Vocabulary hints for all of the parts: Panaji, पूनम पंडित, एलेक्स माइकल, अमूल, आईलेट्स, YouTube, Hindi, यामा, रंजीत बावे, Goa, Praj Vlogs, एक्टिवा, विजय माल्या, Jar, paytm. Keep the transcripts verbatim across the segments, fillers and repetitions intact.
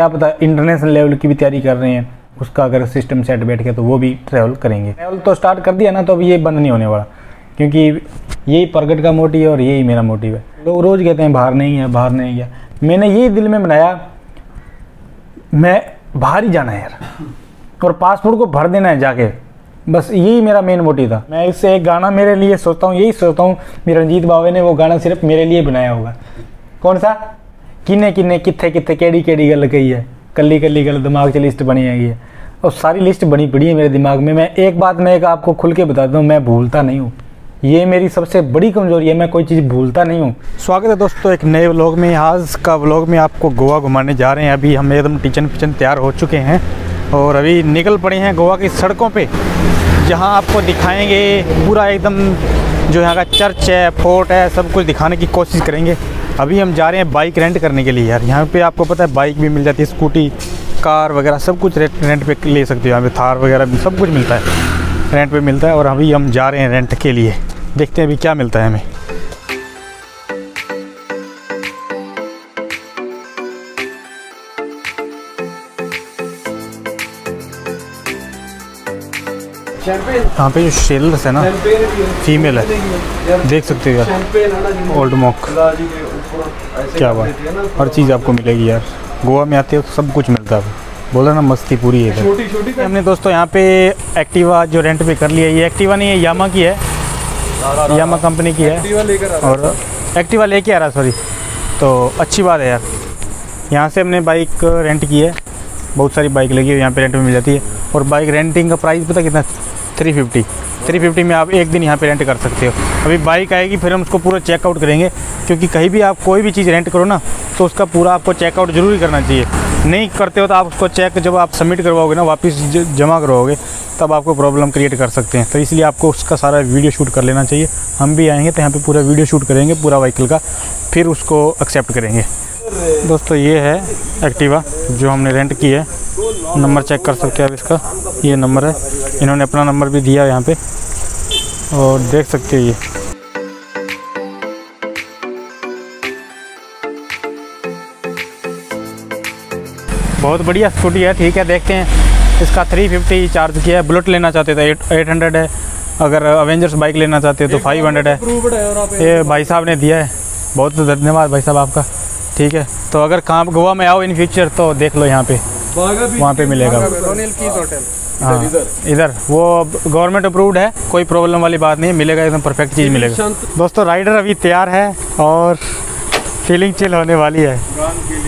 क्या पता international level की भी तैयारी कर रहे हैं, उसका अगर सिस्टम सेट बैठ गया तो वो भी ट्रैवल करेंगे। ट्रैवल तो स्टार्ट कर दिया ना, तो अब ये बंद नहीं होने वाला, क्योंकि यही प्रगट का मोटिव है और यही मेरा मोटिव है। लोग रोज़ कहते हैं बाहर नहीं है, बाहर नहीं गया, मैंने यही दिल में बनाया मैं बाहर ही जाना है यार, और पासपोर्ट को भर देना है जाके, बस यही मेरा मेन मोटिव था। मैं इससे एक गाना मेरे लिए सोचता हूँ, यही सोचता हूँ मेरे रंजीत बावे ने वो गाना सिर्फ मेरे लिए बनाया होगा। कौन सा? किन्ने किन्ने किथे किथे केड़ी केड़ी गल गई है, कल्ली कल्ली गल दिमाग से लिस्ट बनी आई है, और सारी लिस्ट बनी पड़ी है मेरे दिमाग में। मैं एक बात मैं एक आपको खुल के बता दूँ, मैं भूलता नहीं हूँ, ये मेरी सबसे बड़ी कमजोरी है, मैं कोई चीज़ भूलता नहीं हूँ। स्वागत है दोस्तों एक नए व्लॉग में। आज का व्लॉग में आपको गोवा घुमाने जा रहे हैं। अभी हम एकदम टिचन पिचन तैयार हो चुके हैं और अभी निकल पड़े हैं गोवा की सड़कों पे, जहाँ आपको दिखाएंगे पूरा एकदम जो यहाँ का चर्च है, फोर्ट है, सब कुछ दिखाने की कोशिश करेंगे। अभी हम जा रहे हैं बाइक रेंट करने के लिए। यार यहाँ पे आपको पता है बाइक भी मिल जाती है, स्कूटी, कार वगैरह सब कुछ रेंट पे ले सकते हो। यहाँ पे थार वगैरह भी सब कुछ मिलता है, रेंट पे मिलता है। और अभी हम जा रहे हैं रेंट के लिए, देखते हैं अभी क्या मिलता है हमें। यहाँ पे जो सेलर्स है ना, फीमेल है, देख सकते हो यार, ओल्ड मॉक, क्या बात, हर चीज़ आपको मिलेगी यार। गोवा में आते हो सब कुछ मिलता है, बोला ना मस्ती पूरी है। छोटी छोटी हमने दोस्तों यहाँ पे एक्टिवा जो रेंट पे कर लिया, ये एक्टिवा नहीं है, यामा की है, यामा कंपनी की है, और एक्टिवा लेके आ रहा, सॉरी। तो अच्छी बात है यार, यहाँ से हमने बाइक रेंट की है, बहुत सारी बाइक लगी हुई यहाँ पे रेंट में मिल जाती है। और बाइक रेंटिंग का प्राइस पता कितना? Three fifty. थ्री फिफ्टी में आप एक दिन यहाँ पे रेंट कर सकते हो। अभी बाइक आएगी फिर हम उसको पूरा चेकआउट करेंगे, क्योंकि कहीं भी आप कोई भी चीज़ रेंट करो ना, तो उसका पूरा आपको चेकआउट जरूरी करना चाहिए। नहीं करते हो तो आप उसको चेक जब आप सबमिट करवाओगे ना, वापस जमा करवाओगे, तब आपको प्रॉब्लम क्रिएट कर सकते हैं। तो इसलिए आपको उसका सारा वीडियो शूट कर लेना चाहिए। हम भी आएँगे तो यहाँ पर पूरा वीडियो शूट करेंगे पूरा व्हीकल का, फिर उसको एक्सेप्ट करेंगे। दोस्तों ये है एक्टिवा जो हमने रेंट की है, नंबर चेक कर सकते हैं आप इसका, ये नंबर है, इन्होंने अपना नंबर भी दिया है यहाँ पे, और देख सकते हो ये। बहुत बढ़िया स्कूटी है, ठीक है, देखते हैं। इसका थ्री फिफ्टी चार्ज किया है। बुलेट लेना चाहते थे एट हंड्रेड है, अगर अवेंजर्स बाइक लेना चाहते हो तो फाइव हंड्रेड है। ये भाई साहब ने दिया है, बहुत धन्यवाद भाई साहब आपका, ठीक है। तो अगर कहाँ गोवा में आओ इन फ्यूचर तो देख लो यहाँ पे, वहाँ पे मिलेगा। हाँ इधर वो गवर्नमेंट अप्रूव्ड है, कोई प्रॉब्लम वाली बात नहीं है, मिलेगा एकदम परफेक्ट चीज़ मिलेगा। दोस्तों राइडर अभी तैयार है और फीलिंग चिल होने वाली है।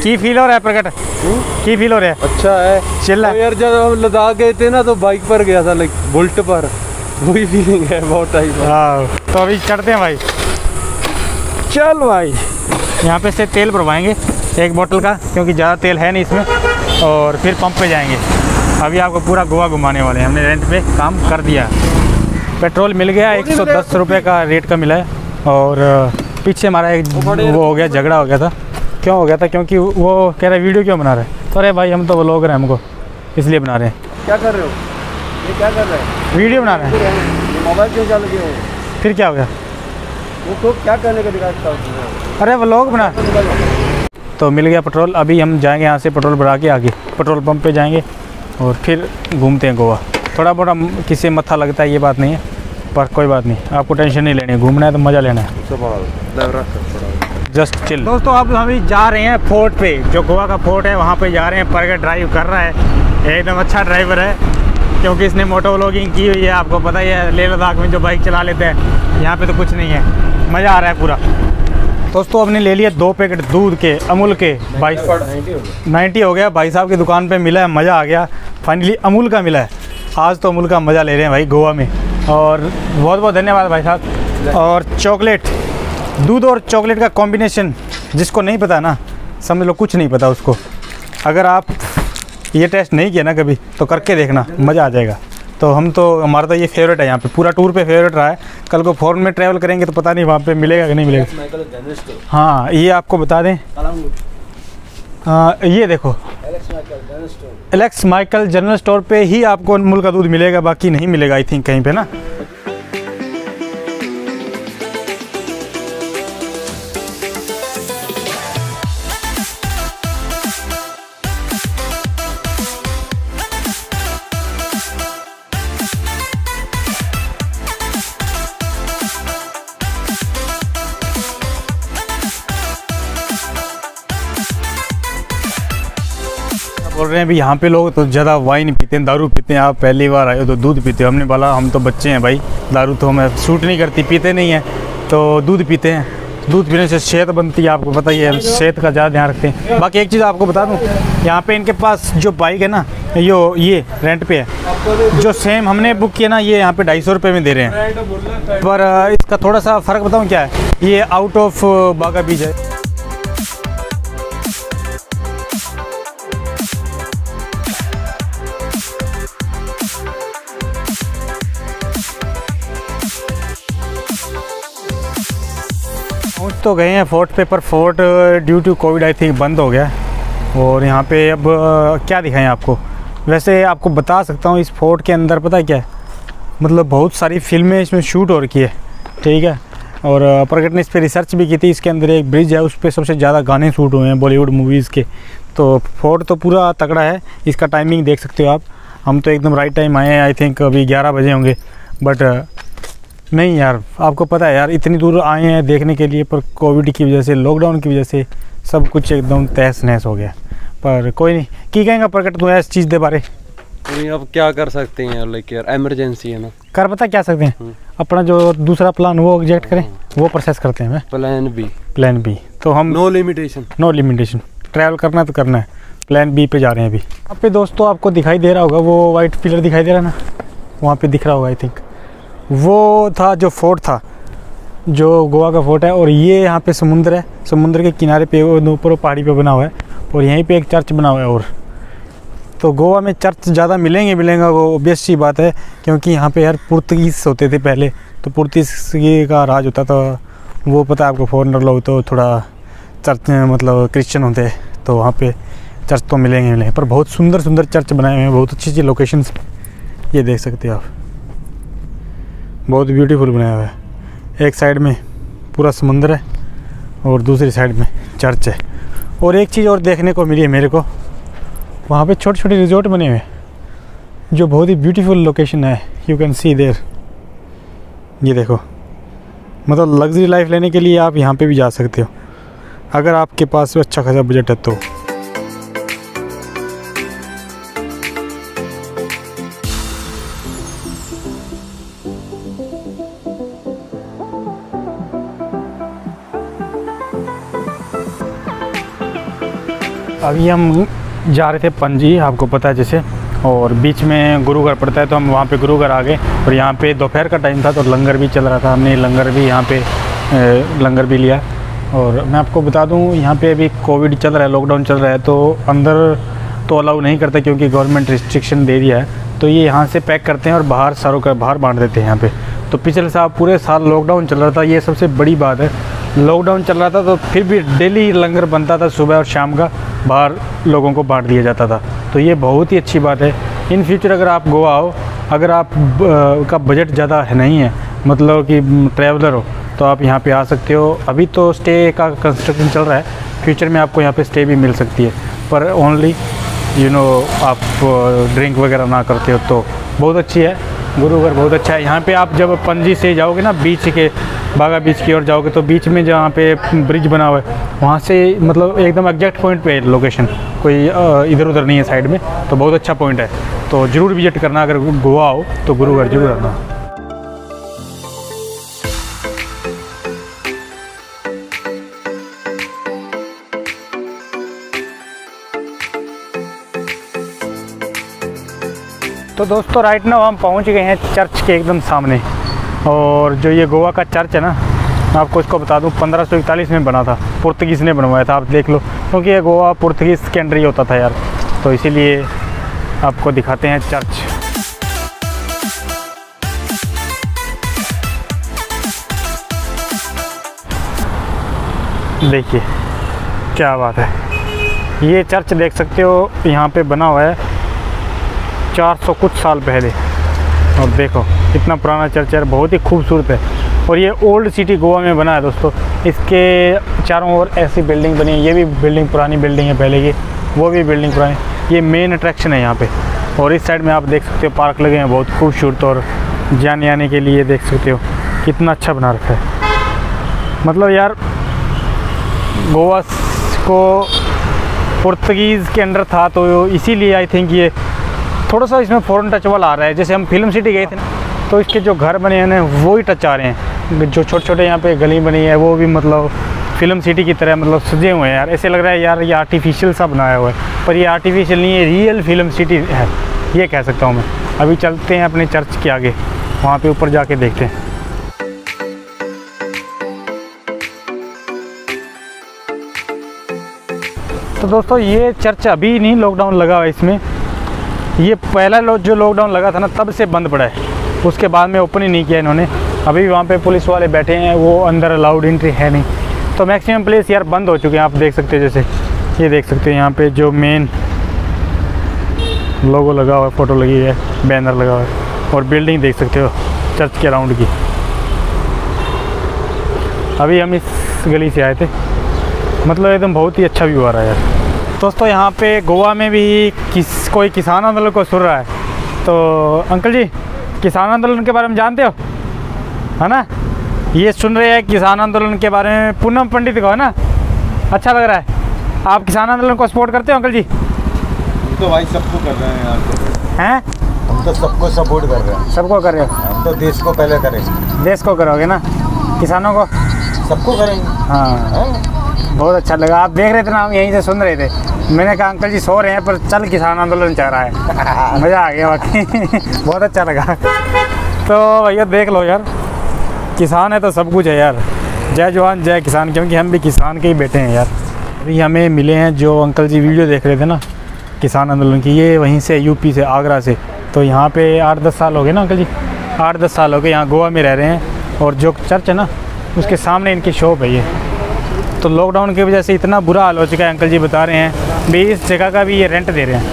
की फील हो रहा है प्रकट? की फील हो रहा है? अच्छा है, चिल है यार। जब हम लद्दाख गए थे ना तो बाइक पर गया था, लाइक बुलेट पर, वही फीलिंग है बहुत टाइप। हाँ तो अभी चढ़ते हैं भाई, चल भाई। यहाँ पे से तेल भरवाएंगे एक बोतल का, क्योंकि ज़्यादा तेल है नहीं इसमें, और फिर पंप पे जाएंगे। अभी आपको पूरा गोवा घुमाने वाले हैं, हमने रेंट पे काम कर दिया। पेट्रोल मिल गया, एक सौ दस रुपये का रेट का मिला है। और पीछे हमारा एक वो हो गया, झगड़ा हो गया था। क्यों हो गया था? क्योंकि वो कह रहा है वीडियो क्यों बना रहे हैं, तो अरे भाई हम तो व्लॉगर हैं, हमको इसलिए बना रहे हैं। क्या कर रहे हो, ये क्या कर रहे हैं? वीडियो बना रहे हैं। मोबाइल क्यों चालू किया? फिर क्या हो गया? वो तो क्या करने का दिखाता, अरे व्लॉग बना। तो मिल गया पेट्रोल, अभी हम जाएंगे यहाँ से पेट्रोल भरा के आगे पेट्रोल पंप पे जाएंगे और फिर घूमते हैं गोवा। थोड़ा बहुत किसी मत्था लगता है, ये बात नहीं है, पर कोई बात नहीं, आपको टेंशन नहीं लेनी है, घूमना है तो मज़ा लेना है, जस्ट चिल। दोस्तों अब हम जा रहे हैं फोर्ट पे, जो गोवा का फोर्ट है वहाँ पर जा रहे हैं। परगट ड्राइव कर रहा है, एकदम अच्छा ड्राइवर है, क्योंकि इसने मोटो व्लॉगिंग की हुई है, आपको पता ही है लेह लद्दाख में जो बाइक चला लेते हैं, यहाँ पे तो कुछ नहीं है, मज़ा आ रहा है पूरा। दोस्तों हमने ले लिया दो पैकेट दूध के, अमूल के, बाईस नाइन्टी हो गया, भाई साहब की दुकान पे मिला है, मज़ा आ गया, फाइनली अमूल का मिला है। आज तो अमूल का मज़ा ले रहे हैं भाई गोवा में, और बहुत बहुत धन्यवाद भाई साहब। और चॉकलेट, दूध और चॉकलेट का कॉम्बिनेशन, जिसको नहीं पता ना समझ लो कुछ नहीं पता उसको, अगर आप ये टेस्ट नहीं किया ना कभी तो करके देखना, मज़ा आ जाएगा। तो हम तो हमारा तो ये फेवरेट है, यहाँ पे पूरा टूर पे फेवरेट रहा है। कल को फॉरेन में ट्रैवल करेंगे तो पता नहीं वहाँ पे मिलेगा कि नहीं मिलेगा। हाँ ये आपको बता दें, आ, ये देखो एलेक्स माइकल जनरल स्टोर पे ही आपको अमूल का दूध मिलेगा, बाकी नहीं मिलेगा आई थिंक कहीं पर ना। बोल रहे हैं भी यहाँ पे लोग तो ज़्यादा वाइन पीते हैं, दारू पीते हैं। आप पहली बार आए हो तो दूध पीते हो। हमने बोला हम तो बच्चे हैं भाई, दारू तो हमें सूट नहीं करती, पीते नहीं हैं, तो दूध पीते हैं। दूध पीने से सेहत बनती है, आपको पता ही है, हम सेहत का ज़्यादा ध्यान रखते हैं। बाकी एक चीज़ आपको बता दूँ, यहाँ पे इनके पास जो बाइक है ना, यो ये रेंट पे है, जो सेम हमने बुक किया ना, ये यहाँ पे ढाई सौ रुपये में दे रहे हैं। पर इसका थोड़ा सा फ़र्क बताऊँ क्या है, ये आउट ऑफ बागा बीच है। पहुँच तो गए हैं फोर्ट पे, पर fort due to Covid I think बंद हो गया। और यहाँ पे अब क्या दिखाएं आपको, वैसे आपको बता सकता हूँ इस फोर्ट के अंदर पता है क्या है, मतलब बहुत सारी फिल्में इसमें शूट हो रखी है, ठीक है। और प्रगट ने इस पर रिसर्च भी की थी। इसके अंदर एक ब्रिज है, उस पर सबसे ज़्यादा गाने शूट हुए हैं बॉलीवुड मूवीज़ के। तो फोर्ट तो पूरा तगड़ा है। इसका टाइमिंग देख सकते हो आप। हम तो एकदम राइट टाइम आए हैं, आई थिंक अभी ग्यारह बजे होंगे, बट नहीं यार, आपको पता है यार, इतनी दूर आए हैं देखने के लिए, पर कोविड की वजह से, लॉकडाउन की वजह से सब कुछ एकदम तहस नहस हो गया। पर कोई नहीं, की कहेंगे प्रकट तो इस चीज़ के बारे नहीं, अब क्या कर सकते हैं यार, लाइक यार एमरजेंसी है ना, कर पता क्या सकते हैं, अपना जो दूसरा प्लान वो एग्जैक्ट करें, वो प्रोसेस करते हैं। प्लान बी, प्लान बी तो हम no limitation, no limitation, travel करना तो करना है। प्लान बी पे जा रहे हैं अभी। यहाँ पे दोस्तों आपको दिखाई दे रहा होगा वो वाइट पिलर दिखाई दे रहा है ना, वहाँ पे दिख रहा होगा आई थिंक, वो था जो फोर्ट था, जो गोवा का फोर्ट है। और ये यहाँ पे समुंदर है, समुंदर के किनारे पे ऊपर पहाड़ी पे बना हुआ है, और यहीं पे एक चर्च बना हुआ है। और तो गोवा में चर्च ज़्यादा मिलेंगे मिलेंगे वो ऑब्वियस सी बात है, क्योंकि यहाँ पे यार पुर्तगीज होते थे पहले, तो पुर्तगीज का राज होता था। वो पता है आपको, फॉरनर लोग तो थोड़ा चर्च मतलब क्रिश्चन होते हैं, तो वहाँ पर चर्च तो मिलेंगे मिलेंगे। पर बहुत सुंदर सुंदर चर्च बनाए हुए हैं, बहुत अच्छी अच्छी लोकेशन, ये देख सकते हो आप, बहुत ब्यूटीफुल बनाया हुआ है। एक साइड में पूरा समुंदर है और दूसरी साइड में चर्च है। और एक चीज़ और देखने को मिली है मेरे को, वहाँ पे छोटे छोटे रिजॉर्ट बने हुए हैं, जो बहुत ही ब्यूटीफुल लोकेशन है। यू कैन सी देयर, ये देखो, मतलब लग्जरी लाइफ लेने के लिए आप यहाँ पे भी जा सकते हो, अगर आपके पास अच्छा खासा बजट है तो। अभी हम जा रहे थे पणजी, आपको पता है जैसे, और बीच में गुरुघर पड़ता है, तो हम वहाँ पे गुरुघर आ गए। और यहाँ पे दोपहर का टाइम था, तो लंगर भी चल रहा था, हमने लंगर भी यहाँ पे लंगर भी लिया। और मैं आपको बता दूँ, यहाँ पे अभी कोविड चल रहा है, लॉकडाउन चल रहा है, तो अंदर तो अलाउ नहीं करता, क्योंकि गवर्नमेंट रिस्ट्रिक्शन दे दिया है। तो ये यहाँ से पैक करते हैं और बाहर सारों का बाहर बाँट देते हैं यहाँ पर। तो पिछले साल पूरे साल लॉकडाउन चल रहा था, ये सबसे बड़ी बात है। लॉकडाउन चल रहा था तो फिर भी डेली लंगर बनता था, सुबह और शाम का बाहर लोगों को बांट दिया जाता था। तो ये बहुत ही अच्छी बात है। इन फ्यूचर अगर आप गोवा आओ, अगर आप आ, का बजट ज़्यादा है नहीं है, मतलब कि ट्रैवलर हो, तो आप यहाँ पे आ सकते हो। अभी तो स्टे का कंस्ट्रक्शन चल रहा है, फ्यूचर में आपको यहाँ पे स्टे भी मिल सकती है, पर ओनली यू नो आप ड्रिंक वगैरह ना करते हो तो। बहुत अच्छी है गुरुघर, बहुत अच्छा है। यहाँ पर आप जब पणजी से जाओगे ना, बीच के बागा बीच की ओर जाओगे, तो बीच में जहाँ पे ब्रिज बना हुआ है, वहाँ से मतलब एकदम एग्जैक्ट पॉइंट पे है लोकेशन, कोई इधर उधर नहीं है साइड में, तो बहुत अच्छा पॉइंट है। तो ज़रूर विजिट करना, अगर गोवा आओ तो गुरुघर जरूर आना। तो दोस्तों राइट नाउ हम पहुँच गए हैं चर्च के एकदम सामने। और जो ये गोवा का चर्च है ना, मैं आपको इसको बता दूं, पंद्रह सौ इकतालीस में बना था, पुर्तगीज़ ने बनवाया था, आप देख लो, क्योंकि ये गोवा पुर्तगीज़ के अंडर ही होता था यार। तो इसीलिए आपको दिखाते हैं चर्च। देखिए क्या बात है, ये चर्च देख सकते हो, यहाँ पे बना हुआ है चार सौ कुछ साल पहले। और देखो इतना पुराना चर्च है, बहुत ही खूबसूरत है। और ये ओल्ड सिटी गोवा में बना है दोस्तों, इसके चारों ओर ऐसी बिल्डिंग बनी है। ये भी बिल्डिंग पुरानी बिल्डिंग है पहले की, वो भी बिल्डिंग पुरानी। ये मेन अट्रैक्शन है यहाँ पे। और इस साइड में आप देख सकते हो पार्क लगे हैं बहुत खूबसूरत, और जाने आने के लिए देख सकते हो कितना अच्छा बना रखा है। मतलब यार गोवा को पुर्तगीज़ के अंडर था, तो इसीलिए आई थिंक ये थोड़ा सा इसमें फ़ॉरेन टच वाला आ रहा है। जैसे हम फिल्म सिटी गए थे ना, तो इसके जो घर बने हैं वो ही टच आ रहे हैं। जो छोटे छोटे यहाँ पे गली बनी है वो भी मतलब फिल्म सिटी की तरह मतलब सजे हुए हैं यार। ऐसे लग रहा है यार ये आर्टिफिशियल सा बनाया हुआ है, पर ये आर्टिफिशियल नहीं है, रियल फिल्म सिटी है, ये कह सकता हूँ मैं। अभी चलते हैं अपने चर्च के आगे, वहाँ पे ऊपर जाके देखते हैं। तो दोस्तों ये चर्च अभी नहीं, लॉकडाउन लगा हुआ है इसमें। ये पहला लो जो लॉकडाउन लगा था ना तब से बंद पड़ा है, उसके बाद में ओपन ही नहीं किया इन्होंने। अभी वहाँ पे पुलिस वाले बैठे हैं, वो अंदर अलाउड एंट्री है नहीं, तो मैक्सिमम प्लेस यार बंद हो चुके हैं। आप देख सकते हो, जैसे ये देख सकते हो यहाँ पे जो मेन लोगो लगा हुआ है, फ़ोटो लगी है, बैनर लगा हुआ है, और बिल्डिंग देख सकते हो चर्च के अराउंड की। अभी हम इस गली से आए थे, मतलब एकदम बहुत ही अच्छा व्यू आ रहा है यार। दोस्तों यहाँ पे गोवा में भी किस कोई किसान आंदोलन को सुन रहा है, तो अंकल जी किसान आंदोलन के बारे में जानते हो है ना? ये सुन रहे हैं किसान आंदोलन के बारे में, पूनम पंडित को, है ना? अच्छा लग रहा है। आप किसान आंदोलन को सपोर्ट करते हो अंकल जी? तो भाई सबको कर रहे हैं यार, हैं हम तो सबको सपोर्ट कर रहे हैं। सबको कर रहे हो? हम तो देश को पहले करेंगे। देश को करोगे ना, किसानों को, सबको करेंगे। हाँ बहुत अच्छा लगा। आप देख रहे थे ना, हम यहीं से सुन रहे थे। मैंने कहा अंकल जी सो रहे हैं पर चल किसान आंदोलन चल रहा है। मज़ा आ गया बाकी बहुत अच्छा लगा। तो भैया देख लो यार, किसान है तो सब कुछ है यार। जय जवान जय किसान, क्योंकि हम भी किसान के ही बेटे हैं यार। अभी हमें मिले हैं जो अंकल जी वीडियो देख रहे थे ना किसान आंदोलन की, ये वहीं से यूपी से, आगरा से। तो यहाँ पर आठ दस साल हो गए ना अंकल जी, आठ दस साल हो गए यहाँ गोवा में रह रहे हैं। और जो चर्च है ना उसके सामने इनकी शॉप है ये। तो लॉकडाउन की वजह से इतना बुरा हाल हो चुका है, अंकल जी बता रहे हैं भी इस जगह का भी ये रेंट दे रहे हैं,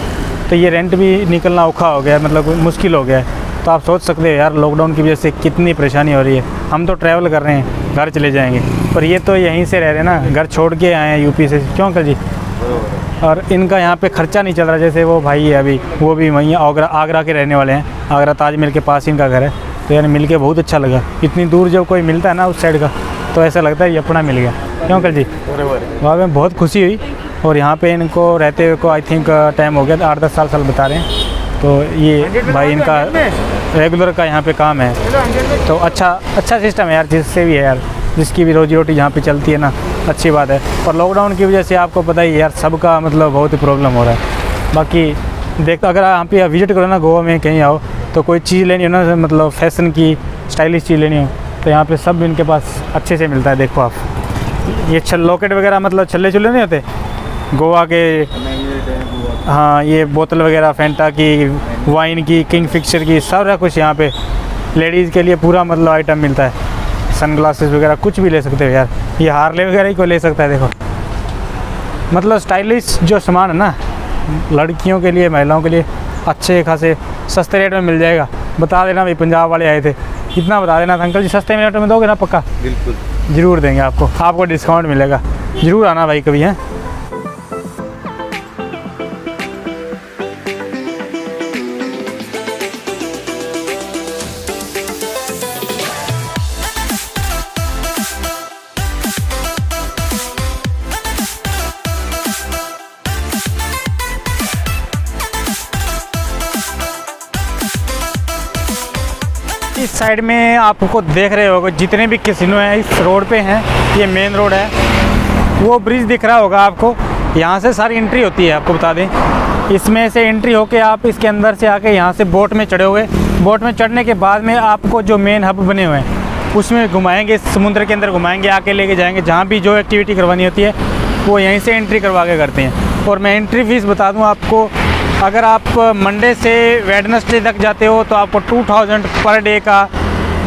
तो ये रेंट भी निकलना औखा हो गया, मतलब मुश्किल हो गया है। तो आप सोच सकते हो यार लॉकडाउन की वजह से कितनी परेशानी हो रही है। हम तो ट्रैवल कर रहे हैं, घर चले जाएंगे, पर ये तो यहीं से रह रहे हैं ना, घर छोड़ के आए हैं यूपी से, क्यों अंकल जी? और इनका यहाँ पर ख़र्चा नहीं चल रहा। जैसे वो भाई है अभी, वो भी वहीं आगरा आगरा के रहने वाले हैं, आगरा ताजमहल के पास इनका घर है। तो यार मिल के बहुत अच्छा लगा, इतनी दूर जब कोई मिलता है ना उस साइड का, तो ऐसा लगता है ये अपना मिल गया, क्यों अंकल जी? वहाँ में बहुत खुशी हुई। और यहाँ पे इनको रहते हुए को आई थिंक टाइम हो गया आठ दस साल साल बता रहे हैं। तो ये भाई इनका रेगुलर का यहाँ पे काम है, तो अच्छा अच्छा सिस्टम है यार। जिससे भी है यार, जिसकी भी रोजी रोटी यहाँ पे चलती है ना, अच्छी बात है। पर लॉकडाउन की वजह से आपको पता ही यार सबका मतलब बहुत ही प्रॉब्लम हो रहा है। बाकी देख, अगर आप यहाँ विजिट करो ना गोवा में, कहीं आओ तो कोई चीज़ लेनी हो ना, मतलब फैशन की स्टाइलिश चीज़ लेनी हो, तो यहाँ पे सब इनके पास अच्छे से मिलता है। देखो आप ये छल लॉकेट वगैरह, मतलब छल्ले चुल्ले नहीं होते गोवा के, हाँ ये बोतल वगैरह फैंटा की, वाइन की, किंग फिशर की, सारा कुछ यहाँ पे लेडीज़ के लिए पूरा मतलब आइटम मिलता है। सनग्लासेस वगैरह कुछ भी ले सकते हो यार। ये हार्ले वगैरह ही को ले सकता है। देखो मतलब स्टाइलिश जो सामान है ना लड़कियों के लिए, महिलाओं के लिए, अच्छे खासे सस्ते रेट में मिल जाएगा। बता देना भाई पंजाब वाले आए थे, इतना बता देना अंकल जी सस्ते रेट में दोगे ना? पक्का बिल्कुल ज़रूर देंगे आपको, आपको डिस्काउंट मिलेगा। ज़रूर आना भाई कभी, हैं। इस साइड में आपको देख रहे होगा जितने भी कैसीनो हैं इस रोड पे हैं, ये मेन रोड है। वो ब्रिज दिख रहा होगा आपको, यहाँ से सारी एंट्री होती है। आपको बता दें इसमें से एंट्री होके आप इसके अंदर से आके यहाँ से बोट में चढ़े हुए, बोट में चढ़ने के बाद में आपको जो मेन हब बने हुए हैं उसमें घुमाएँगे, समुद्र के अंदर घुमाएँगे, आके लेके जाएँगे। जहाँ भी जो एक्टिविटी करवानी होती है वो यहीं से एंट्री करवा के करते हैं। और मैं एंट्री फ़ीस बता दूँ आपको, अगर आप मंडे से वेडनेसडे तक जाते हो तो आपको टू थाउजेंड पर डे का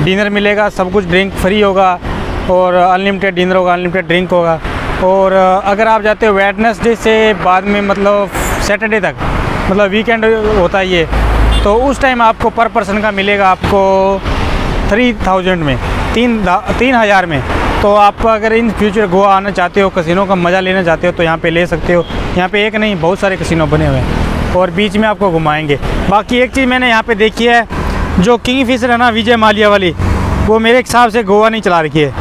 डिनर मिलेगा। सब कुछ ड्रिंक फ्री होगा और अनलिमिटेड डिनर होगा, अनलिमिटेड ड्रिंक होगा। और अगर आप जाते हो वेडनेसडे से बाद में, मतलब सैटरडे तक, मतलब वीकेंड होता है ये, तो उस टाइम आपको पर पर्सन का मिलेगा आपको थ्री थाउजेंड में, तीन तीन हज़ार में। तो आप अगर इन फ्यूचर गोवा आना चाहते हो, कैसीनो का मज़ा लेना चाहते हो, तो यहाँ पर ले सकते हो। यहाँ पर एक नहीं बहुत सारे कैसीनो बने हुए हैं और बीच में आपको घुमाएंगे। बाकी एक चीज़ मैंने यहाँ पे देखी है, जो किंग फिशर है ना विजय माल्या वाली, वो मेरे हिसाब से गोवा नहीं चला रखी है।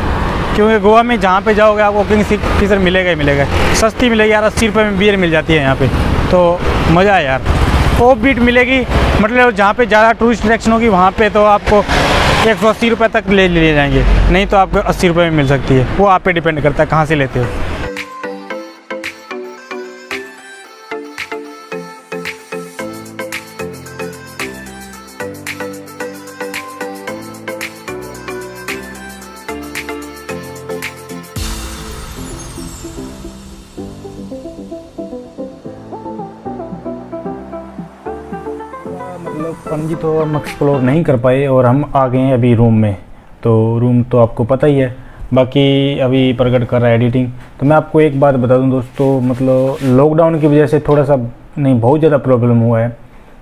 क्योंकि गोवा में जहाँ पे जाओगे आपको कुकिंग सीजर मिलेगा ही मिलेगा, सस्ती मिलेगी यार, अस्सी रुपये में बियर मिल जाती है यहाँ पे, तो मज़ा है यार। ऑफ बीट मिलेगी, मतलब जहाँ पे ज़्यादा टूरिस्ट अट्रैक्शन होगी वहाँ पे तो आपको एक सौ अस्सी रुपये तक ले लिए जाएंगे, नहीं तो आपको अस्सी रुपये में मिल सकती है, वो आप पे डिपेंड करता है कहाँ से लेते हो। पणजी तो हम एक्सप्लोर नहीं कर पाए और हम आ गए हैं अभी रूम में, तो रूम तो आपको पता ही है, बाकी अभी प्रगट कर रहा है एडिटिंग। तो मैं आपको एक बात बता दूं दोस्तों, मतलब लॉकडाउन की वजह से थोड़ा सा नहीं बहुत ज़्यादा प्रॉब्लम हुआ है,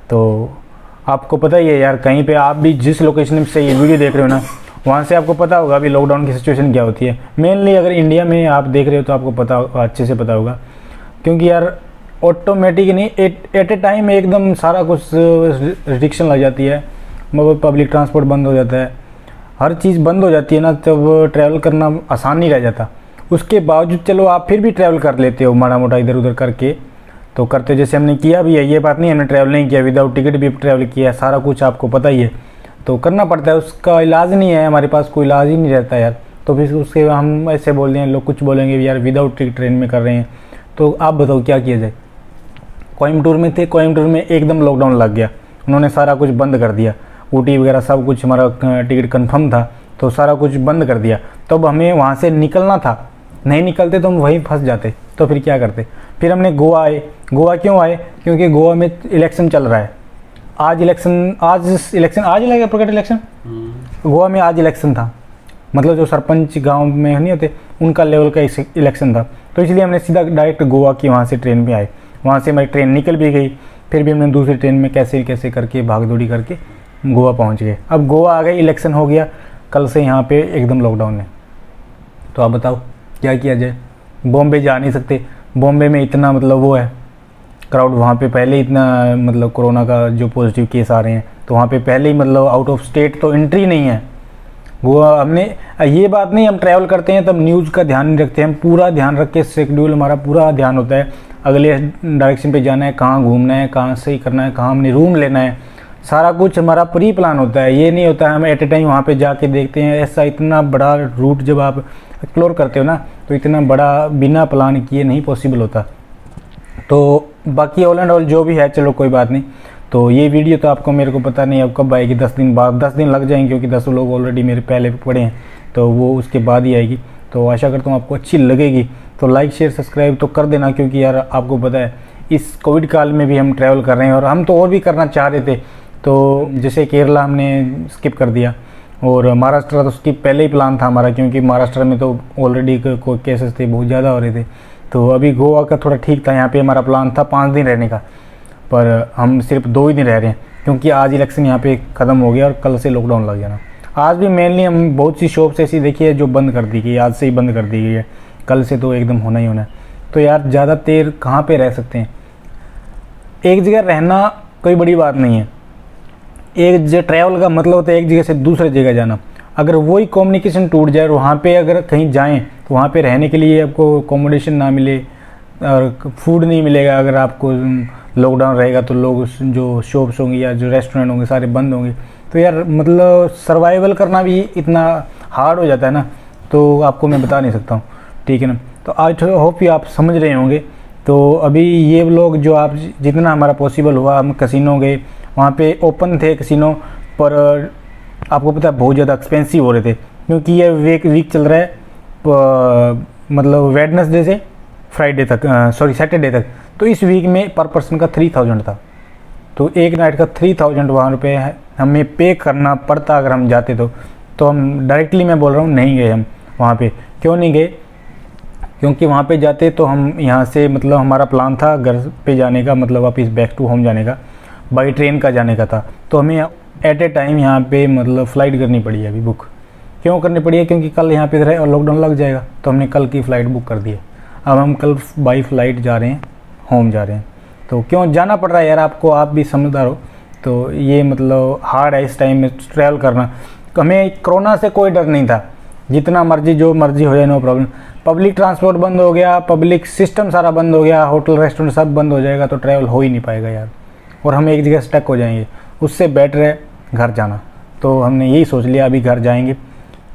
तो आपको पता ही है यार, कहीं पे आप भी जिस लोकेशन से ये वीडियो देख रहे हो ना वहाँ से आपको पता होगा अभी लॉकडाउन की सिचुएशन क्या होती है। मेनली अगर इंडिया में आप देख रहे हो तो आपको पता अच्छे से पता होगा, क्योंकि यार ऑटोमेटिक नहीं एट ए टाइम एकदम सारा कुछ रिस्ट्रिक्शन लग जाती है, मतलब पब्लिक ट्रांसपोर्ट बंद हो जाता है, हर चीज़ बंद हो जाती है ना, तब ट्रैवल करना आसान नहीं रह जाता। उसके बावजूद चलो आप फिर भी ट्रैवल कर लेते हो माड़ा मोटा इधर उधर करके, तो करते जैसे हमने किया भी है, ये बात नहीं हमने ट्रैवल नहीं किया, विदाउट टिकट भी ट्रैवल किया, सारा कुछ आपको पता ही है, तो करना पड़ता है, उसका इलाज नहीं है, हमारे पास कोई इलाज ही नहीं रहता यार। तो फिर उसके हम ऐसे बोल रहे हैं, लोग कुछ बोलेंगे यार विदाउट टिकट ट्रेन में कर रहे हैं, तो आप बताओ क्या किया जाए। कोयम्बटूर में थे, कोयम्बटूर में एकदम लॉकडाउन लग गया, उन्होंने सारा कुछ बंद कर दिया, ऊटी वगैरह सब कुछ, हमारा टिकट कंफर्म था तो सारा कुछ बंद कर दिया, तब हमें वहाँ से निकलना था, नहीं निकलते तो हम वहीं फंस जाते, तो फिर क्या करते, फिर हमने गोवा आए। गोवा क्यों आए, क्योंकि गोवा में इलेक्शन चल रहा है, आज इलेक्शन आज इलेक्शन आज लगा प्रगट इलेक्शन गोवा में, आज इलेक्शन था, मतलब जो सरपंच गाँव में नहीं होते उनका लेवल का इलेक्शन था, तो इसलिए हमने सीधा डायरेक्ट गोवा की वहाँ से ट्रेन पे आए, वहाँ से हमारी ट्रेन निकल भी गई, फिर भी हमने दूसरी ट्रेन में कैसे कैसे करके भागदौड़ी करके गोवा पहुँच गए। अब गोवा आ गए, इलेक्शन हो गया, कल से यहाँ पे एकदम लॉकडाउन है, तो आप बताओ क्या किया जाए। बॉम्बे जा नहीं सकते, बॉम्बे में इतना मतलब वो है क्राउड, वहाँ पे पहले इतना मतलब कोरोना का जो पॉजिटिव केस आ रहे हैं, तो वहाँ पे पहले ही मतलब आउट ऑफ स्टेट तो एंट्री नहीं है। गोवा हमने ये बात नहीं, हम ट्रैवल करते हैं तब न्यूज़ का ध्यान नहीं रखते, हम पूरा ध्यान रख के, शेड्यूल हमारा पूरा ध्यान होता है, अगले डायरेक्शन पे जाना है, कहाँ घूमना है, कहाँ से करना है, कहाँ हमने रूम लेना है, सारा कुछ हमारा प्री प्लान होता है। ये नहीं होता है हम एट ए टाइम वहाँ पे जाके देखते हैं, ऐसा इतना बड़ा रूट जब आप एक्सप्लोर करते हो ना तो इतना बड़ा बिना प्लान किए नहीं पॉसिबल होता। तो बाकी ऑल एंड ऑल जो भी है चलो कोई बात नहीं। तो ये वीडियो तो आपको मेरे को पता नहीं अब कब आएगी, दस दिन बाद, दस दिन लग जाएंगे क्योंकि दस लोग ऑलरेडी मेरे पहले पड़े हैं, तो वो उसके बाद ही आएगी। तो आशा करता हूँ आपको अच्छी लगेगी, तो लाइक शेयर सब्सक्राइब तो कर देना, क्योंकि यार आपको पता है इस कोविड काल में भी हम ट्रैवल कर रहे हैं, और हम तो और भी करना चाह रहे थे, तो जैसे केरला हमने स्किप कर दिया, और महाराष्ट्र तो स्किप पहले ही प्लान था हमारा, क्योंकि महाराष्ट्र में तो ऑलरेडी कोई केसेस थे बहुत ज़्यादा हो रहे थे, तो अभी गोवा का थोड़ा ठीक था, यहाँ पर हमारा प्लान था पाँच दिन रहने का, पर हम सिर्फ दो ही दिन रह रहे हैं, क्योंकि आज इलेक्शन यहाँ पे ख़त्म हो गया और कल से लॉकडाउन लग गया ना। आज भी मेनली हम बहुत सी शॉप्स ऐसी देखी है जो बंद कर दी गई, आज से ही बंद कर दी गई है, कल से तो एकदम होना ही होना है। तो यार ज़्यादा देर कहाँ पे रह सकते हैं, एक जगह रहना कोई बड़ी बात नहीं है, एक जगह ट्रैवल का मतलब होता है एक जगह से दूसरे जगह जाना, अगर वही कम्युनिकेशन टूट जाए, वहाँ पर अगर कहीं जाएँ तो वहाँ पर रहने के लिए आपको अकोमोडेशन ना मिले और फूड नहीं मिलेगा, अगर आपको लॉकडाउन रहेगा तो लोग जो शॉप्स होंगे या जो रेस्टोरेंट होंगे सारे बंद होंगे, तो यार मतलब सर्वाइवल करना भी इतना हार्ड हो जाता है ना, तो आपको मैं बता नहीं सकता हूँ, ठीक है ना। तो आई होप यू आप समझ रहे होंगे। तो अभी ये व्लॉग जो आप जितना हमारा पॉसिबल हुआ, हम कैसीनो गए, वहाँ पे ओपन थे कैसीनो, पर आपको पता है बहुत ज़्यादा एक्सपेंसिव हो रहे थे, क्योंकि ये वीक वीक चल रहा है प, मतलब वेडनेसडे से फ्राइडे तक, सॉरी सैटरडे तक, तो इस वीक में पर पर्सन का थ्री थाउजेंड था, तो एक नाइट का थ्री थाउजेंड वहाँ रुपये हमें पे करना पड़ता अगर हम जाते तो। तो हम डायरेक्टली मैं बोल रहा हूँ नहीं गए हम वहाँ पे, क्यों नहीं गए, क्योंकि वहाँ पे जाते तो हम यहाँ से मतलब हमारा प्लान था घर पे जाने का, मतलब वापस बैक टू होम जाने का, बाई ट्रेन का जाने का था, तो हमें एट ए टाइम यहाँ पर मतलब फ़्लाइट करनी पड़ी है अभी बुक, क्यों करनी पड़ी है, क्योंकि कल यहाँ पर रहे और लॉकडाउन लग जाएगा, तो हमने कल की फ़्लाइट बुक कर दी है, अब हम कल बाई फ्लाइट जा रहे हैं, होम जा रहे हैं। तो क्यों जाना पड़ रहा है यार आपको, आप भी समझदार हो, तो ये मतलब हार्ड है इस टाइम में ट्रैवल करना। हमें कोरोना से कोई डर नहीं था, जितना मर्जी जो मर्जी हो जाए, नो प्रॉब्लम। पब्लिक ट्रांसपोर्ट बंद हो गया, पब्लिक सिस्टम सारा बंद हो गया, होटल रेस्टोरेंट सब बंद हो जाएगा तो ट्रैवल हो ही नहीं पाएगा यार, और हम एक जगह स्टक हो जाएंगे। उससे बेटर है घर जाना। तो हमने यही सोच लिया अभी घर जाएंगे,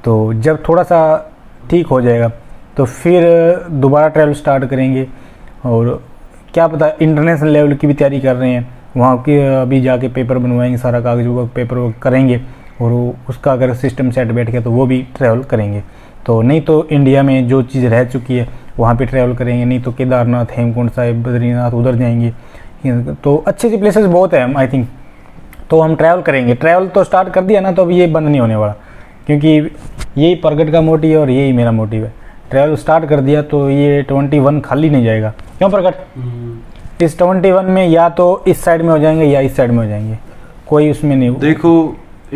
तो जब थोड़ा सा ठीक हो जाएगा तो फिर दोबारा ट्रैवल स्टार्ट करेंगे। और क्या पता इंटरनेशनल लेवल की भी तैयारी कर रहे हैं, वहाँ के अभी जाके पेपर बनवाएंगे, सारा कागजों का पेपर वर्क करेंगे, और उसका अगर सिस्टम सेट बैठ गया तो वो भी ट्रैवल करेंगे। तो नहीं तो इंडिया में जो चीज़ रह चुकी है वहाँ पे ट्रैवल करेंगे, नहीं तो केदारनाथ, हेमकुंड साहिब, बद्रीनाथ, उधर जाएंगे। तो अच्छे अच्छे प्लेसेस बहुत हैं आई थिंक, तो हम ट्रैवल करेंगे। ट्रैवल तो स्टार्ट कर दिया ना, तो अब ये बंद नहीं होने वाला, क्योंकि यही प्रगट का मोटिव है और यही मेरा मोटिव है। ट्रैवल स्टार्ट कर दिया तो ये ट्वेंटी वन खाली नहीं जाएगा, क्यों प्रगट? इस ट्वेंटी वन में या तो इस साइड में हो जाएंगे या इस साइड में हो जाएंगे, कोई उसमें नहीं। देखो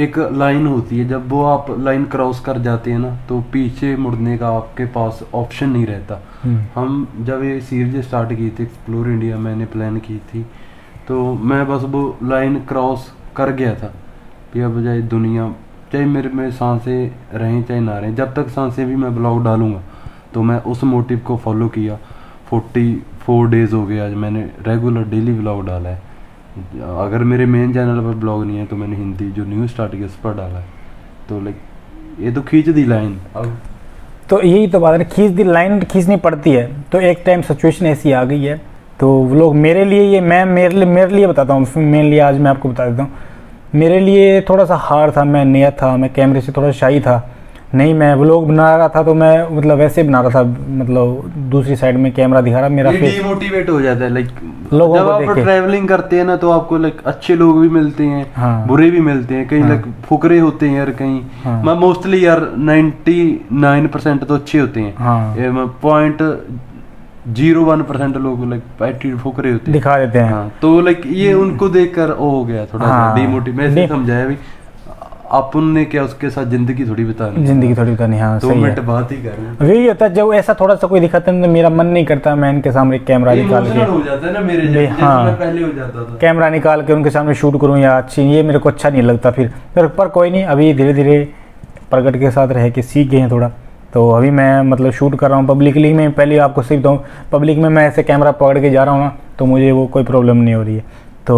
एक लाइन होती है, जब वो आप लाइन क्रॉस कर जाते हैं ना तो पीछे मुड़ने का आपके पास ऑप्शन नहीं रहता। हम जब ये सीरीज स्टार्ट की थी एक्सप्लोर इंडिया, मैंने प्लान की थी, तो मैं बस वो लाइन क्रॉस कर गया था कि अब चाहे दुनिया, चाहे मेरे में सांसें रहें चाहे ना रहें, जब तक सांसें भी मैं ब्लॉग डालूंगा। तो मैं उस मोटिव को फॉलो किया। फोर्टी फोर डेज हो गया आज मैंने रेगुलर डेली ब्लॉग डाला है। अगर मेरे मेन चैनल पर ब्लॉग नहीं है तो मैंने हिंदी जो न्यूज़ स्टार्ट किया उस पर डाला है। तो लाइक ये तो खींच दी लाइन, अब तो यही तो बात है, खींच दी लाइन खींचनी पड़ती है। तो एक टाइम सिचुएशन ऐसी आ गई है, तो वो लोग मेरे लिए, ये मैं मेरे लिए मेरे लिए बताता हूँ, मेनली आज मैं आपको बता देता हूँ। मेरे लिए थोड़ा सा हार्ड था, मैं नया था, मैं कैमरे से थोड़ा शाई था, नहीं मैं व्लॉग बना रहा था तो मैं मतलब वैसे बना रहा था, मतलब दूसरी साइड में कैमरा दिखा रहा, मेरा फेस डिमोटिवेट हो जाता है लाइक लोग। जब आप ट्रैवलिंग करते हैं ना तो आपको लाइक अच्छे लोग भी मिलते हैं, हाँ, बुरे भी मिलते हैं, कहीं हाँ, लाइक फुकरे होते हैं यार, कहीं हाँ, मैं मोस्टली यार निन्यानवे परसेंट तो अच्छे होते हैं, हाँ, पॉइंट जीरो वन परसेंट लोग लाइक एटीट्यूड फुकरे होते हैं, दिखा देते हैं। तो लाइक ये उनको देख कर ओ हो गया थोड़ा डिमोटिवेट, समझाया भी अपन ने क्या उसके साथ जिंदगी थोड़ी बतानी, जिंदगी थोड़ी बतानी, हाँ दो मिनट बात ही करना। वही होता है जब ऐसा थोड़ा सा कोई दिखाता है तो मेरा मन नहीं करता मैं इनके सामने कैमरा निकाल के हो जाता है ना मेरे जैसे, हाँ, मैं पहले हो जाता था कैमरा निकाल के उनके सामने शूट करूँ या अच्छी, ये मेरे को अच्छा नहीं लगता। फिर पर कोई नहीं, अभी धीरे धीरे प्रगट के साथ रह के सीख गए हैं थोड़ा। तो अभी मैं मतलब शूट कर रहा हूँ पब्लिकली में, पहले आपको सीख दूँ पब्लिक में, मैं ऐसे कैमरा पकड़ के जा रहा हूँ ना तो मुझे वो कोई प्रॉब्लम नहीं हो रही है, तो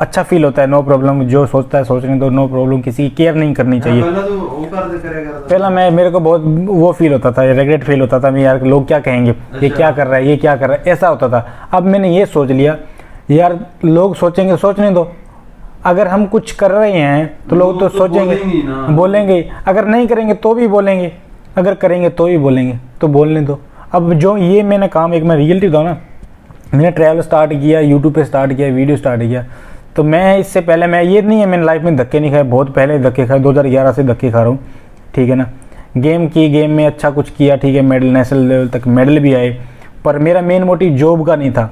अच्छा फील होता है। नो प्रॉब्लम, जो सोचता है सोचने दो, नो प्रॉब्लम, किसी की केयर नहीं करनी चाहिए। पहला मैं मेरे को बहुत वो फील होता था, रिग्रेट फील होता था, मैं यार लोग क्या कहेंगे, ये क्या कर रहा है, ये क्या कर रहा है, ऐसा होता था। अब मैंने ये सोच लिया यार लोग सोचेंगे, सोचने दो, अगर हम कुछ कर रहे हैं तो लोग तो सोचेंगे, बोलेंगे, अगर नहीं करेंगे तो भी बोलेंगे, अगर करेंगे तो भी बोलेंगे, तो बोलने दो। अब जो ये मैंने काम, एक मैं रियलिटी बताऊँ ना, मैंने ट्रैवल स्टार्ट किया, यूट्यूब पे स्टार्ट किया, वीडियो स्टार्ट किया, तो मैं इससे पहले, मैं ये नहीं है मैंने लाइफ में धक्के नहीं खाए, बहुत पहले धक्के खाए, दो हज़ार ग्यारह से धक्के खा रहा हूँ, ठीक है ना। गेम की, गेम में अच्छा कुछ किया, ठीक है, मेडल नेशनल लेवल तक मेडल भी आए, पर मेरा मेन मोटिव जॉब का नहीं था।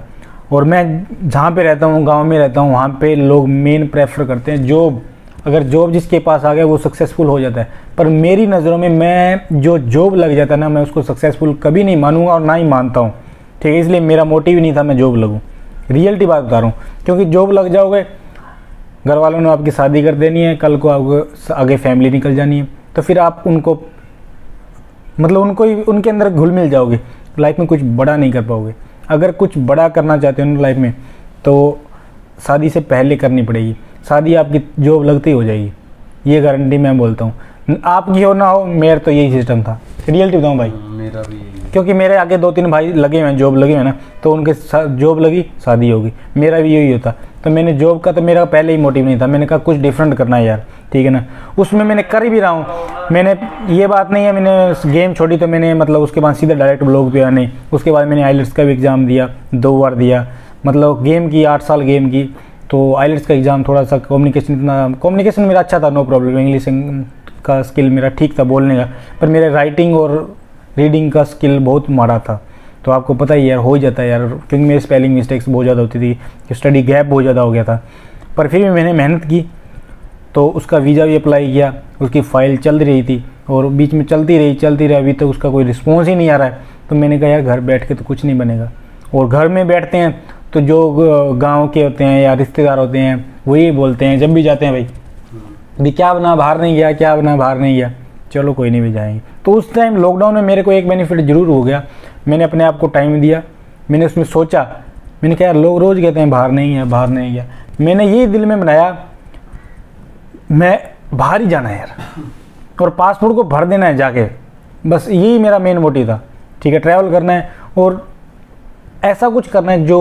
और मैं जहाँ पर रहता हूँ, गाँव में रहता हूँ, वहाँ पर लोग मेन प्रेफर करते हैं जॉब। अगर जॉब जिसके पास आ गया वो सक्सेसफुल हो जाता है, पर मेरी नज़रों में मैं जो जॉब लग जाता है ना, मैं उसको सक्सेसफुल कभी नहीं मानूंगा और ना ही मानता हूँ, ठीक है। इसलिए मेरा मोटिव नहीं था मैं जॉब लगूँ, रियलिटी बात बता रहा हूँ, क्योंकि जॉब लग जाओगे घर वालों ने आपकी शादी कर देनी है, कल को आपको आगे फैमिली निकल जानी है, तो फिर आप उनको मतलब उनको ही उनके अंदर घुल मिल जाओगे, लाइफ में कुछ बड़ा नहीं कर पाओगे। अगर कुछ बड़ा करना चाहते हो लाइफ में तो शादी से पहले करनी पड़ेगी, शादी आपकी जॉब लगती हो जाएगी, ये गारंटी मैं बोलता हूँ। आपकी हो ना हो, मेरा तो यही सिस्टम था, रियलिटी बताऊँ भाई, मेरा भी, क्योंकि मेरे आगे दो तीन भाई लगे हुए हैं, जॉब लगे हुए हैं ना, तो उनके साथ जॉब लगी शादी होगी, मेरा भी यही होता। तो मैंने जॉब का तो मेरा पहले ही मोटिव नहीं था, मैंने कहा कुछ डिफरेंट करना है यार, ठीक है ना, उसमें मैंने कर ही भी रहा हूँ। मैंने ये बात नहीं है मैंने गेम छोड़ी तो मैंने मतलब उसके बाद सीधा डायरेक्ट ब्लॉग पे आने, उसके बाद मैंने आईलेट्स का भी एग्ज़ाम दिया, दो बार दिया, मतलब गेम की आठ साल गेम की, तो आईलेट्स का एग्ज़ाम थोड़ा सा कम्युनिकेशन, इतना कम्युनिकेशन मेरा अच्छा था, नो प्रॉब्लम, इंग्लिश का स्किल मेरा ठीक था बोलने का, पर मेरे राइटिंग और रीडिंग का स्किल बहुत माड़ा था। तो आपको पता ही यार हो ही जाता है यार, क्योंकि मेरी स्पेलिंग मिस्टेक्स बहुत ज़्यादा होती थी, स्टडी गैप बहुत ज़्यादा हो गया था, पर फिर भी मैंने मेहनत की, तो उसका वीज़ा भी अप्लाई किया, उसकी फ़ाइल चल रही थी और बीच में चलती रही चलती रही अभी तक तो उसका कोई रिस्पॉन्स ही नहीं आ रहा है। तो मैंने कहा यार घर बैठ के तो कुछ नहीं बनेगा, और घर में बैठते हैं तो जो गाँव के होते हैं या रिश्तेदार होते हैं वही बोलते हैं जब भी जाते हैं, भाई भी क्या बना, बाहर नहीं गया, क्या बना, बाहर नहीं गया। चलो कोई नहीं भी जाएंगे। तो उस टाइम लॉकडाउन में मेरे को एक बेनिफिट ज़रूर हो गया, मैंने अपने आप को टाइम दिया, मैंने उसमें सोचा, मैंने कहा यार लोग रोज़ कहते हैं बाहर नहीं है बाहर नहीं है, मैंने ये दिल में बनाया मैं बाहर ही जाना है यार और पासपोर्ट को भर देना है जाके, बस यही मेरा मेन मोटिव था। ठीक है, ट्रैवल करना है और ऐसा कुछ करना है जो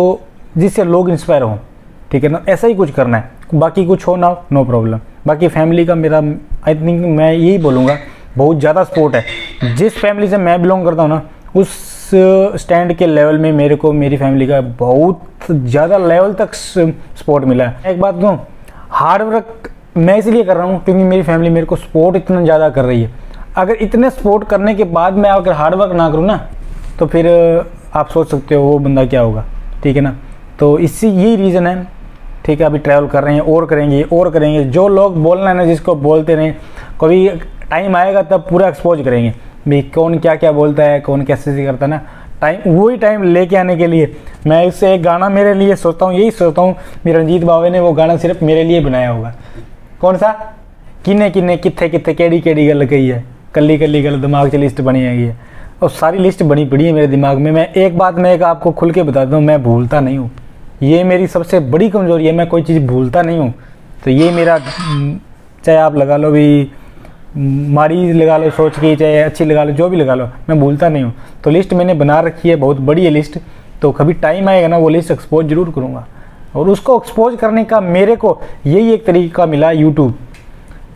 जिससे लोग इंस्पायर हों, ठीक है ना, ऐसा ही कुछ करना है, बाकी कुछ हो ना हो नो प्रॉब्लम। बाकी फैमिली का मेरा आई थिंक मैं यही बोलूँगा बहुत ज़्यादा सपोर्ट है, जिस फैमिली से मैं बिलोंग करता हूँ ना उस स्टैंड के लेवल में मेरे को मेरी फैमिली का बहुत ज़्यादा लेवल तक सपोर्ट मिला है। एक बात कहूँ, हार्डवर्क मैं इसलिए कर रहा हूँ क्योंकि मेरी फैमिली मेरे को सपोर्ट इतना ज़्यादा कर रही है, अगर इतने सपोर्ट करने के बाद मैं अगर हार्डवर्क ना करूँ ना तो फिर आप सोच सकते हो वो बंदा क्या होगा, ठीक है ना। तो इससे यही रीज़न है, ठीक है, अभी ट्रैवल कर रहे हैं और करेंगे और करेंगे, जो लोग बोलना है ना जिसको बोलते रहें, कभी टाइम आएगा तब पूरा एक्सपोज करेंगे भाई कौन क्या क्या बोलता है कौन कैसे से करता है ना, टाइम वही टाइम लेके आने के लिए। मैं इससे एक गाना मेरे लिए सोचता हूँ, यही सोचता हूँ मेरे रंजीत बावे ने वो गाना सिर्फ मेरे लिए बनाया होगा, कौन सा, किन्ने किन्ने किथे किथे केड़ी केड़ी गल गई है, कल्ली कल्ली गल दिमाग से लिस्ट बनी आई है, और सारी लिस्ट बनी पड़ी है मेरे दिमाग में। मैं एक बात मैं एक आपको खुल के बता दूँ, मैं भूलता नहीं हूँ, ये मेरी सबसे बड़ी कमज़ोरी है, मैं कोई चीज़ भूलता नहीं हूँ। तो ये मेरा, चाहे आप लगा लो भी मारी लगा लो सोच के, चाहे अच्छी लगा लो, जो भी लगा लो, मैं भूलता नहीं हूँ। तो लिस्ट मैंने बना रखी है, बहुत बड़ी है लिस्ट, तो कभी टाइम आएगा ना वो लिस्ट एक्सपोज ज़रूर करूँगा। और उसको एक्सपोज करने का मेरे को यही एक तरीका मिला यूट्यूब,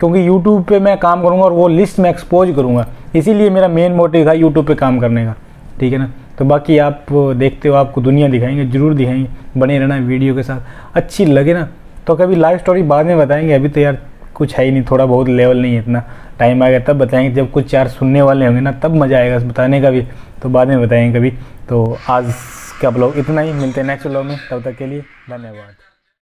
क्योंकि यूट्यूब पे मैं काम करूँगा और वो लिस्ट मैं एक्सपोज करूँगा, इसीलिए मेरा मेन मोटिव था यूट्यूब पे काम करने का, ठीक है ना। तो बाकी आप देखते हो, आपको दुनिया दिखाएंगे, ज़रूर दिखाएंगे, बने रहना वीडियो के साथ, अच्छी लगे ना। तो कभी लाइव स्टोरी बाद में बताएंगे, अभी तो यार कुछ है ही नहीं, थोड़ा बहुत लेवल नहीं है, इतना टाइम आएगा तब बताएंगे, जब कुछ यार सुनने वाले होंगे ना तब मज़ा आएगा बताने का भी, तो बाद में बताएंगे कभी। तो आज का ब्लॉग इतना ही, मिलते हैं नेक्स्ट ब्लॉग में, तब तक के लिए धन्यवाद।